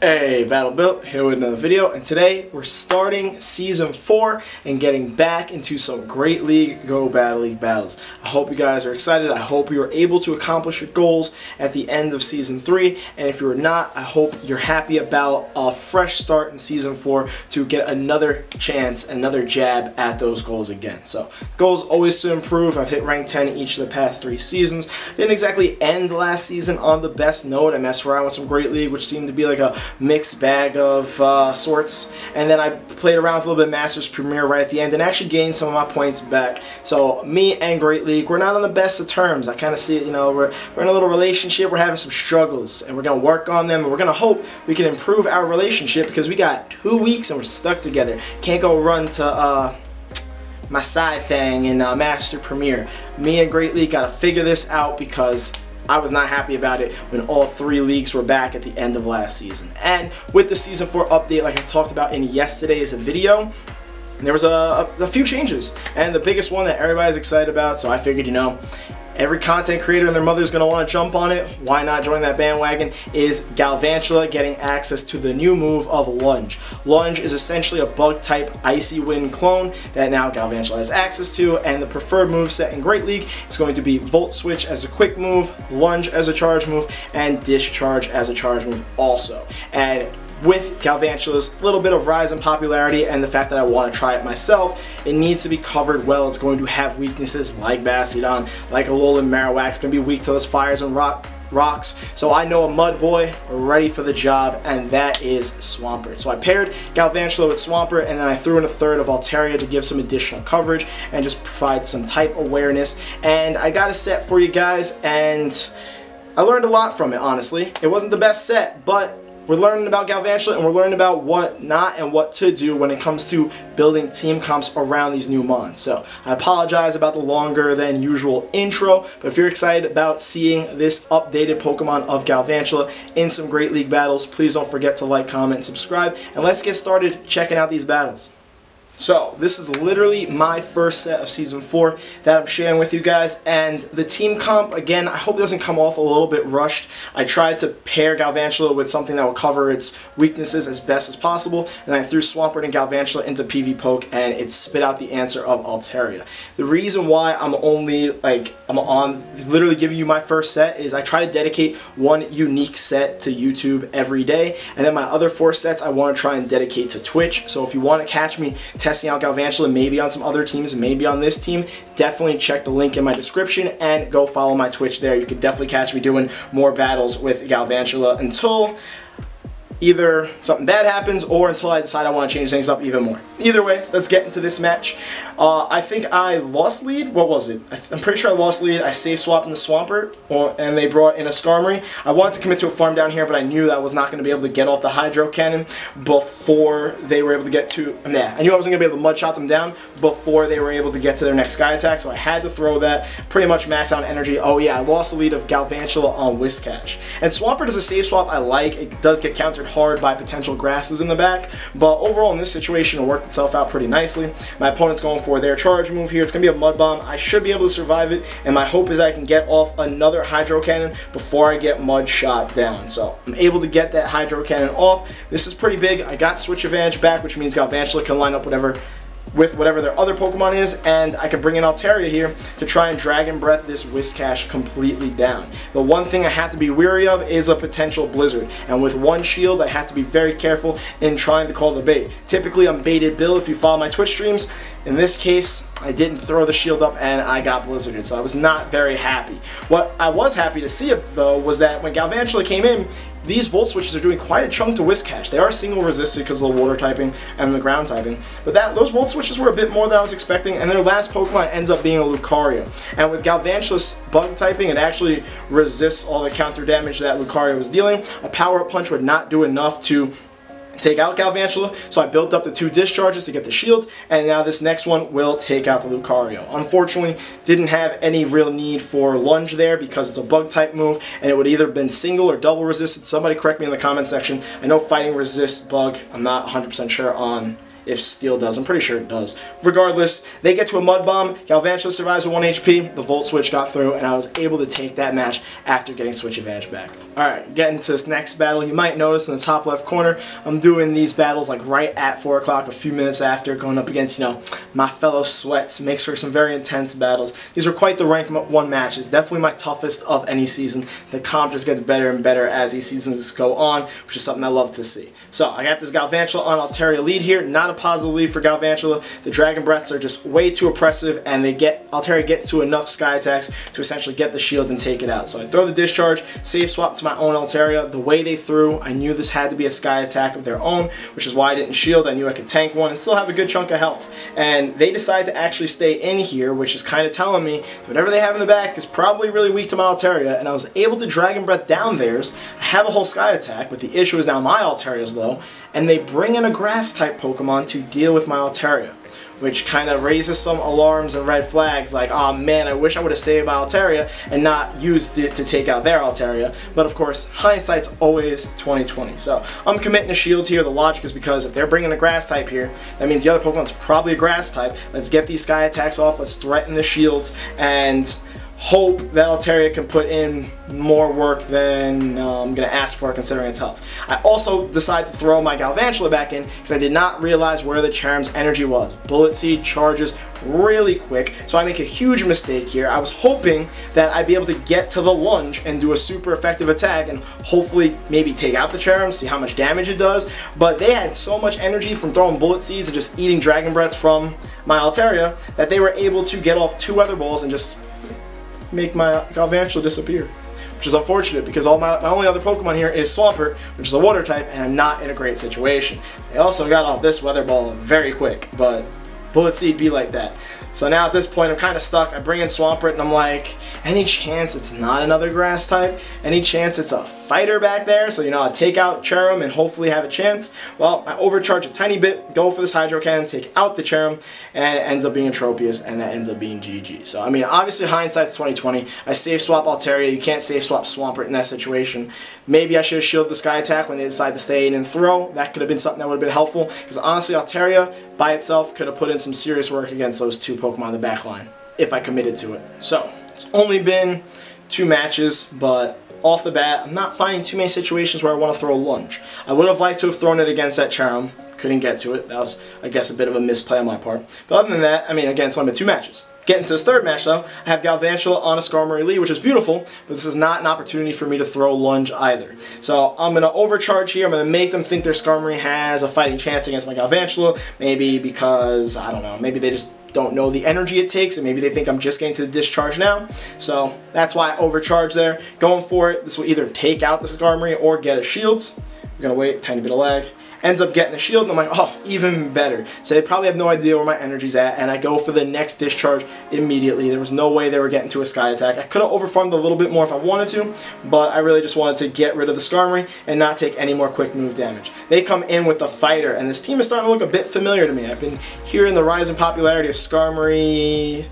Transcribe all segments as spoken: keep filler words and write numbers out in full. Hey, BattleBill, here with another video, and today we're starting Season four and getting back into some great League Go Battle League battles. I hope you guys are excited. I hope you were able to accomplish your goals at the end of Season three, and if you were not, I hope you're happy about a fresh start in Season four to get another chance, another jab at those goals again. So, goals always to improve. I've hit rank ten each of the past three seasons. Didn't exactly end last season on the best note. I messed around with some great League, which seemed to be like a mixed bag of uh, sorts, and then I played around with a little bit of Masters Premier right at the end and actually gained some of my points back. So me and Great League, we're not on the best of terms. I kind of see it, you know, we're, we're in a little relationship, we're having some struggles, and we're going to work on them, and we're going to hope we can improve our relationship because we got two weeks and we're stuck together. Can't go run to uh, my side thing in uh, Master Premier. Me and Great League got to figure this out because I was not happy about it when all three leagues were back at the end of last season. And with the Season four update, like I talked about in yesterday's video, there was a, a, a few changes. And the biggest one that everybody's excited about, so I figured, you know, every content creator and their mother's gonna wanna jump on it, why not join that bandwagon, is Galvantula getting access to the new move of Lunge. Lunge is essentially a bug-type Icy Wind clone that now Galvantula has access to, and the preferred move set in Great League is going to be Volt Switch as a quick move, Lunge as a charge move, and Discharge as a charge move also. And with Galvantula's little bit of rise in popularity and the fact that I want to try it myself, it needs to be covered well. It's going to have weaknesses like Bastiodon, like Alolan Marowak. It's going to be weak to those fires and rock rocks. So I know a Mud Boy ready for the job, and that is Swampert. So I paired Galvantula with Swampert, and then I threw in a third of Altaria to give some additional coverage and just provide some type awareness. And I got a set for you guys, and I learned a lot from it, honestly. It wasn't the best set, but we're learning about Galvantula, and we're learning about what not and what to do when it comes to building team comps around these new mons. So I apologize about the longer than usual intro, but if you're excited about seeing this updated Pokemon of Galvantula in some Great League battles, please don't forget to like, comment, and subscribe, and let's get started checking out these battles. So, this is literally my first set of Season four that I'm sharing with you guys, and the team comp, again, I hope it doesn't come off a little bit rushed. I tried to pair Galvantula with something that will cover its weaknesses as best as possible, and I threw Swampert and Galvantula into PvPoke, and it spit out the answer of Altaria. The reason why I'm only, like, I'm on, literally giving you my first set is I try to dedicate one unique set to YouTube every day, and then my other four sets I want to try and dedicate to Twitch, so if you want to catch me testing out Galvantula, maybe on some other teams, maybe on this team, definitely check the link in my description and go follow my Twitch there. You could definitely catch me doing more battles with Galvantula until either something bad happens or until I decide I want to change things up even more. Either way, let's get into this match. Uh, I think I lost lead. What was it? I I'm pretty sure I lost lead. I safe swapped in the Swampert, or, and they brought in a Skarmory. I wanted to commit to a farm down here, but I knew that I was not going to be able to get off the Hydro Cannon before they were able to get to... Nah, I knew I wasn't going to be able to mud shot them down before they were able to get to their next Sky Attack, so I had to throw that. Pretty much max out energy. Oh yeah, I lost the lead of Galvantula on Whiscash. And Swampert is a safe swap I like. It does get countered hard by potential grasses in the back, but overall in this situation it worked itself out pretty nicely. My opponent's going for their charge move here. It's gonna be a Mud Bomb. I should be able to survive it, and my hope is I can get off another Hydro Cannon before I get mud shot down. So I'm able to get that Hydro Cannon off. This is pretty big. I got switch advantage back, which means Galvantula can line up whatever with whatever their other Pokemon is, and I can bring in Altaria here to try and Dragon Breath this Whiscash completely down. The one thing I have to be wary of is a potential Blizzard, and with one shield I have to be very careful in trying to call the bait. Typically I'm baited Bill if you follow my Twitch streams. In this case, I didn't throw the shield up and I got Blizzarded, so I was not very happy. What I was happy to see though was that when Galvantula came in, these Volt Switches are doing quite a chunk to Whiscash. They are single resisted because of the water typing and the ground typing, but that those Volt Switches were a bit more than I was expecting, and their last Pokemon ends up being a Lucario. And with Galvantula's bug typing, it actually resists all the counter damage that Lucario was dealing. A power-up punch would not do enough to take out Galvantula, so I built up the two discharges to get the shield, and now this next one will take out the Lucario. Unfortunately, didn't have any real need for Lunge there because it's a bug type move, and it would either have been single or double resisted. Somebody correct me in the comment section. I know fighting resists bug. I'm not one hundred percent sure on if Steel does. I'm pretty sure it does. Regardless, they get to a Mud Bomb. Galvantula survives with one H P. The Volt Switch got through, and I was able to take that match after getting Switch Advantage back. Alright, getting to this next battle. You might notice in the top left corner, I'm doing these battles like right at four o'clock, a few minutes after, going up against, you know, my fellow sweats. Makes for some very intense battles. These were quite the rank one matches. Definitely my toughest of any season. The comp just gets better and better as these seasons go on, which is something I love to see. So, I got this Galvantula on Altaria lead here. Not a positive lead for Galvantula. The Dragon Breaths are just way too oppressive, and they get Altaria gets to enough Sky Attacks to essentially get the shield and take it out. So I throw the Discharge, safe swap to my own Altaria. The way they threw, I knew this had to be a Sky Attack of their own, which is why I didn't shield. I knew I could tank one and still have a good chunk of health. And they decide to actually stay in here, which is kind of telling me whatever they have in the back is probably really weak to my Altaria, and I was able to Dragon Breath down theirs. I have a whole Sky Attack, but the issue is now my Altaria is low, and they bring in a Grass-type Pokemon to deal with my Altaria, which kind of raises some alarms and red flags like, oh man, I wish I would have saved my Altaria and not used it to take out their Altaria. But of course, hindsight's always twenty twenty. So I'm committing a shield here. The logic is because if they're bringing a grass type here, that means the other Pokemon's probably a grass type. Let's get these Sky Attacks off, let's threaten the shields, and hope that Altaria can put in more work than uh, I'm going to ask for considering its health. I also decide to throw my Galvantula back in because I did not realize where the Cherrim's energy was. Bullet Seed charges really quick, so I make a huge mistake here. I was hoping that I'd be able to get to the lunge and do a super effective attack and hopefully maybe take out the Cherrim, see how much damage it does, but they had so much energy from throwing Bullet Seeds and just eating Dragon Breaths from my Altaria that they were able to get off two Weather Balls and just make my Galvantula disappear, which is unfortunate because all my, my only other Pokemon here is Swampert, which is a water type, and I'm not in a great situation. They also got off this Weather Ball very quick, but Bullet Seed be like that. So now at this point, I'm kind of stuck. I bring in Swampert, and I'm like, any chance it's not another grass type? Any chance it's a fighter back there? So, you know, I take out Cherrim and hopefully have a chance. Well, I overcharge a tiny bit, go for this Hydro Cannon, take out the Cherrim, and it ends up being Tropius, and that ends up being G G. So, I mean, obviously hindsight's twenty twenty. I safe swap Altaria. You can't safe swap Swampert in that situation. Maybe I should have shielded the Sky Attack when they decide to stay in and throw. That could have been something that would have been helpful, because honestly, Altaria by itself could have put in some serious work against those two Pokemon in the back line, if I committed to it. So, it's only been two matches, but off the bat, I'm not finding too many situations where I want to throw a lunge. I would have liked to have thrown it against that Cherrim. Couldn't get to it. That was, I guess, a bit of a misplay on my part. But other than that, I mean, again, it's only been two matches. Getting to this third match, though, I have Galvantula on a Skarmory lead, which is beautiful, but this is not an opportunity for me to throw lunge either. So I'm going to overcharge here. I'm going to make them think their Skarmory has a fighting chance against my Galvantula, maybe because, I don't know, maybe they just don't know the energy it takes, and maybe they think I'm just getting to the Discharge now. So that's why I overcharge there. Going for it, this will either take out the Skarmory or get a shields. We're going to wait, tiny bit of lag. Ends up getting the shield, and I'm like, oh, even better. So they probably have no idea where my energy's at, and I go for the next Discharge immediately. There was no way they were getting to a Sky Attack. I could have overfarmed a little bit more if I wanted to, but I really just wanted to get rid of the Skarmory and not take any more quick move damage. They come in with the fighter, and this team is starting to look a bit familiar to me. I've been hearing the rise in popularity of Skarmory,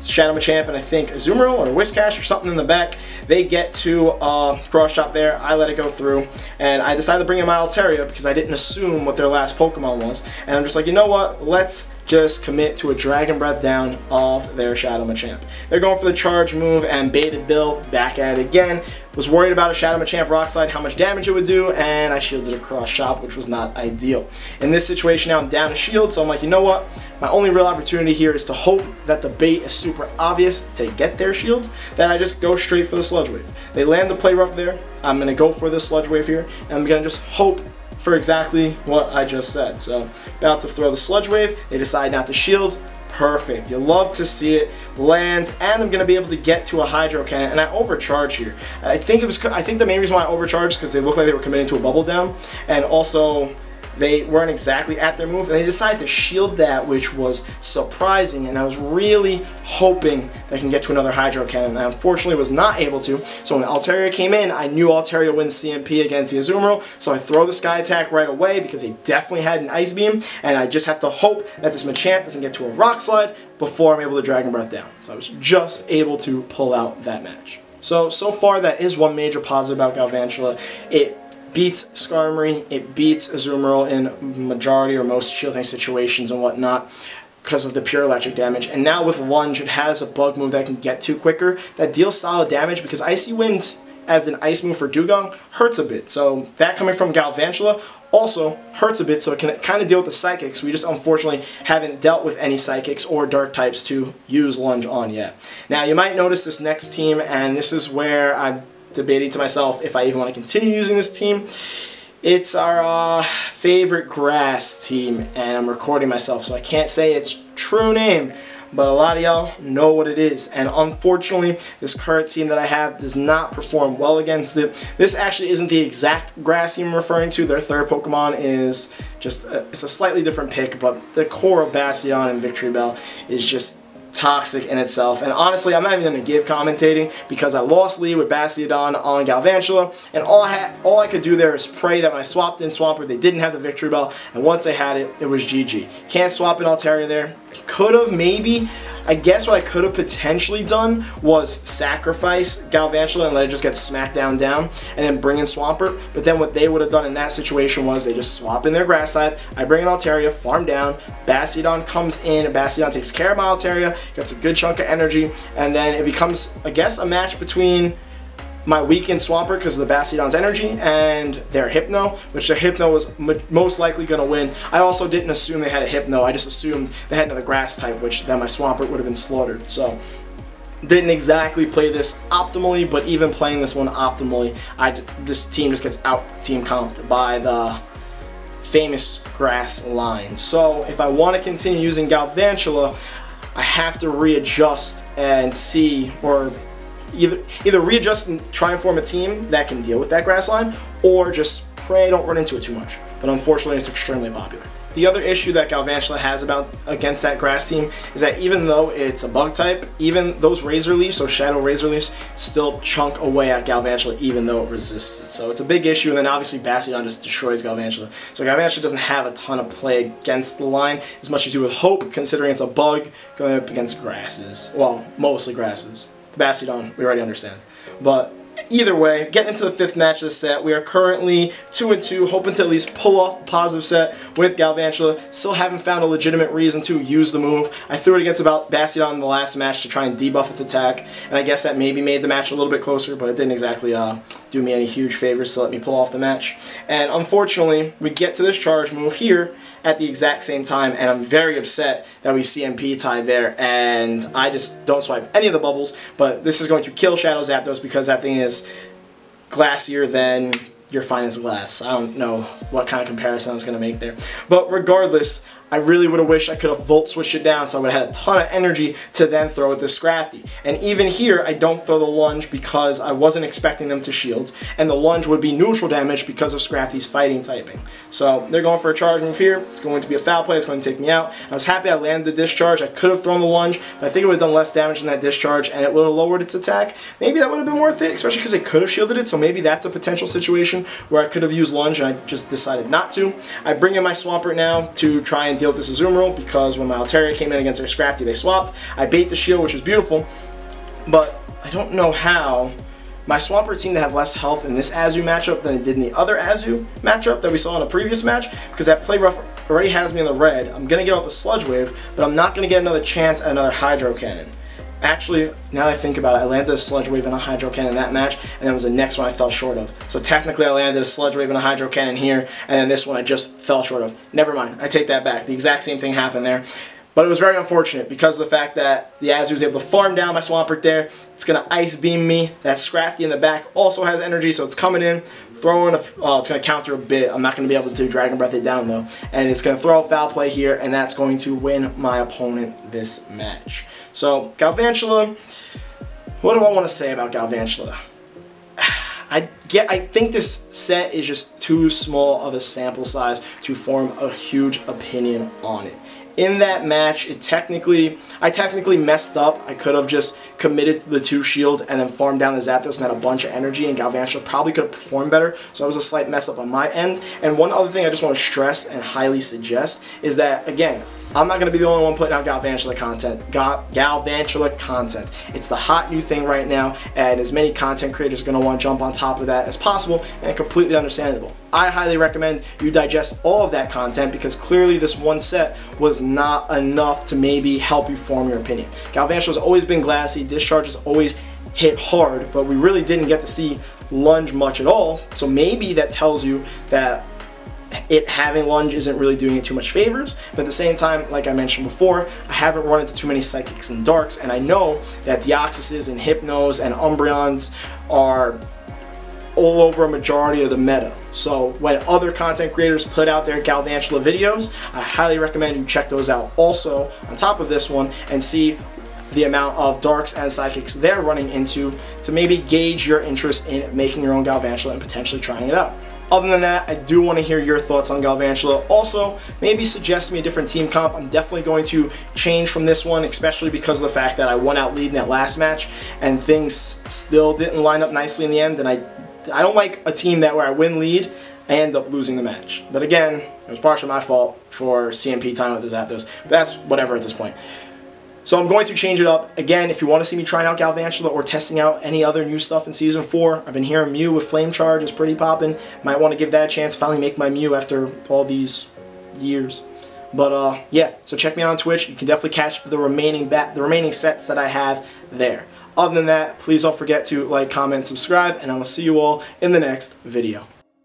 Shadow Machamp, and I think Azumarill or Whiscash or something in the back. They get to uh, cross shop there. I let it go through, and I decided to bring in my Altaria because I didn't assume what their last Pokemon was, and I'm just like, you know what, let's just commit to a Dragon Breath down of their Shadow Machamp. They're going for the charge move, and BattleBill back at it again. Was worried about a Shadow Machamp Rock Slide, how much damage it would do, and I shielded across shop, which was not ideal. In this situation now, I'm down a shield, so I'm like, you know what? My only real opportunity here is to hope that the bait is super obvious to get their shields, that I just go straight for the Sludge Wave. They land the Play Rough there. I'm going to go for the Sludge Wave here, and I'm going to just hope for exactly what I just said. So, about to throw the Sludge Wave. They decide not to shield. Perfect. You love to see it. Lands, and I'm going to be able to get to a Hydro Cannon, and I overcharge here. I think it was, I think the main reason why I overcharged is because they looked like they were committing to a Bubble Down, and also they weren't exactly at their move, and they decided to shield that, which was surprising, and I was really hoping that I can get to another Hydro Cannon. I unfortunately was not able to, so when Altaria came in, I knew Altaria wins C M P against the Azumarill, so I throw the Sky Attack right away because they definitely had an Ice Beam, and I just have to hope that this Machamp doesn't get to a Rock Slide before I'm able to Dragon Breath down. So I was just able to pull out that match. So, so far that is one major positive about Galvantula. It beats Skarmory, it beats Azumarill in majority or most shielding situations and whatnot because of the pure electric damage. And now with Lunge, it has a bug move that can get to quicker, that deals solid damage because Icy Wind as an ice move for Dewgong hurts a bit. So that coming from Galvantula also hurts a bit, so it can kind of deal with the Psychics. We just unfortunately haven't dealt with any Psychics or Dark types to use Lunge on yet. Now you might notice this next team, and this is where I'm debating to myself if I even want to continue using this team. It's our uh, favorite grass team, and I'm recording myself, so I can't say its true name. But a lot of y'all know what it is, and unfortunately this current team that I have does not perform well against it. This actually isn't the exact grass team I'm referring to. Their third Pokemon is just a, it's a slightly different pick, but the core of Bastiodon and Victreebel is just toxic in itself. And honestly, I'm not even going to give commentating because I lost lead with Bastiodon on Galvantula, and all I, had, all I could do there is pray that when I swapped in Swampert, they didn't have the Victreebel, and once they had it, it was G G. Can't swap in Altaria there. Could have maybe, I guess what I could have potentially done was sacrifice Galvantula and let it just get smacked down down, and then bring in Swampert. But then what they would have done in that situation was they just swap in their grass side, I bring in Altaria, farm down, Bastiodon comes in, Bastiodon takes care of my Altaria, gets a good chunk of energy, and then it becomes, I guess, a match between my weakened Swampert because of the Bastiodon's energy and their Hypno, which their Hypno was most likely going to win. I also didn't assume they had a Hypno, I just assumed they had another grass type, which then my Swampert would have been slaughtered. So didn't exactly play this optimally, but even playing this one optimally, I, this team just gets out team comped by the famous grass line. So if I want to continue using Galvantula, I have to readjust and see, or either either readjust and try and form a team that can deal with that grass line, or just pray I don't run into it too much. But unfortunately, it's extremely popular. The other issue that Galvantula has about against that grass team is that even though it's a bug type, even those Razor Leaves, so Shadow Razor Leaves, still chunk away at Galvantula even though it resists it. So it's a big issue, and then obviously Bastiodon just destroys Galvantula. So Galvantula doesn't have a ton of play against the line as much as you would hope, considering it's a bug going up against grasses. Well, mostly grasses. The Bastiodon, we already understand. But either way, getting into the fifth match of the set, we are currently two and two, hoping to at least pull off a positive set with Galvantula. Still haven't found a legitimate reason to use the move. I threw it against about Bastiodon in the last match to try and debuff its attack, and I guess that maybe made the match a little bit closer, but it didn't exactly uh, do me any huge favors to let me pull off the match. And unfortunately, we get to this charge move here at the exact same time, and I'm very upset that we C M P tied there, and I just don't swipe any of the bubbles, but this is going to kill Shadow Zapdos because that thing is glassier than your finest glass. I don't know what kind of comparison I was going to make there. But regardless, I really would have wished I could have Volt Switched it down so I would have had a ton of energy to then throw at this Scrafty. And even here, I don't throw the Lunge because I wasn't expecting them to shield, and the Lunge would be neutral damage because of Scrafty's fighting typing. So they're going for a charge move here. It's going to be a foul play. It's going to take me out. I was happy I landed the Discharge. I could have thrown the Lunge, but I think it would have done less damage than that Discharge, and it would have lowered its attack. Maybe that would have been worth it, especially because they could have shielded it, so maybe that's a potential situation where I could have used Lunge, and I just decided not to. I bring in my Swampert now to try and deal with this Azumarill because when my Altaria came in against their Scrafty, they swapped. I bait the shield, which is beautiful, but I don't know how my Swampert seemed to have less health in this Azu matchup than it did in the other Azu matchup that we saw in a previous match, because that Play Rough already has me in the red. I'm going to get off the Sludge Wave, but I'm not going to get another chance at another Hydro Cannon. Actually, now that I think about it, I landed a Sludge Wave and a Hydro Cannon in that match, and that was the next one I fell short of. So technically I landed a Sludge Wave and a Hydro Cannon here, and then this one I just fell short of. Never mind, I take that back. The exact same thing happened there. But it was very unfortunate because of the fact that the Azu was able to farm down my Swampert there. It's going to Ice Beam me. That Scrafty in the back also has energy, so it's coming in, throwing a, oh, it's going to counter a bit. I'm not going to be able to Dragon Breath it down though. And it's going to throw a Foul Play here, and that's going to win my opponent this match. So Galvantula, what do I want to say about Galvantula? I get, I think this set is just too small of a sample size to form a huge opinion on it. In that match, it technically, I technically messed up. I could have just committed the two shield and then farmed down the Zapdos and had a bunch of energy, and Galvantula probably could have performed better, so that was a slight mess up on my end. And one other thing I just want to stress and highly suggest is that, again, I'm not going to be the only one putting out Galvantula content. Gal Galvantula content. It's the hot new thing right now, and as many content creators are going to want to jump on top of that as possible, and completely understandable. I highly recommend you digest all of that content, because clearly this one set was not enough to maybe help you form your opinion. Galvantula's always been glassy, Discharge has always hit hard, but we really didn't get to see Lunge much at all, so maybe that tells you that it having Lunge isn't really doing it too much favors. But at the same time, like I mentioned before, I haven't run into too many Psychics and Darks, and I know that Deoxyses and Hypnos and Umbreons are all over a majority of the meta. So when other content creators put out their Galvantula videos, I highly recommend you check those out also on top of this one, and see the amount of Darks and Psychics they're running into to maybe gauge your interest in making your own Galvantula and potentially trying it out. Other than that, I do want to hear your thoughts on Galvantula. Also, maybe suggest me a different team comp. I'm definitely going to change from this one, especially because of the fact that I won out lead in that last match and things still didn't line up nicely in the end, and I I don't like a team that where I win lead, I end up losing the match. But again, it was partially my fault for C M P time with the Zapdos, but that's whatever at this point. So I'm going to change it up. Again, if you want to see me trying out Galvantula or testing out any other new stuff in Season four, I've been hearing Mew with Flame Charge is pretty poppin'. Might want to give that a chance, finally make my Mew after all these years. But uh, yeah, so check me out on Twitch. You can definitely catch the remaining, bat the remaining sets that I have there. Other than that, please don't forget to like, comment, subscribe, and I will see you all in the next video.